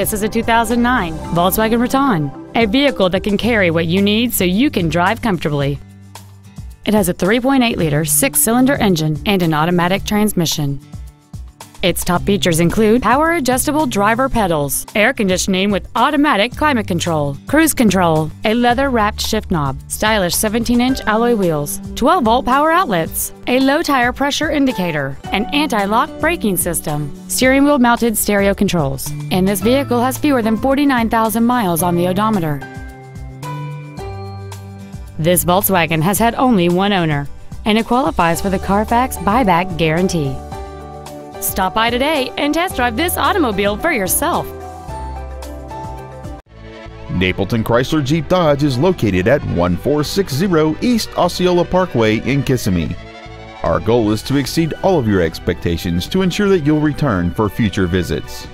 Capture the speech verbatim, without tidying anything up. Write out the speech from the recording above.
This is a two thousand nine Volkswagen Routan, a vehicle that can carry what you need so you can drive comfortably. It has a three point eight liter six-cylinder engine and an automatic transmission. Its top features include power-adjustable driver pedals, air conditioning with automatic climate control, cruise control, a leather-wrapped shift knob, stylish seventeen inch alloy wheels, twelve volt power outlets, a low-tire pressure indicator, an anti-lock braking system, steering wheel-mounted stereo controls, and this vehicle has fewer than forty-nine thousand miles on the odometer. This Volkswagen has had only one owner, and it qualifies for the Carfax buyback guarantee. Stop by today and test drive this automobile for yourself. Napleton Chrysler Jeep Dodge is located at one four six zero East Osceola Parkway in Kissimmee. Our goal is to exceed all of your expectations to ensure that you'll return for future visits.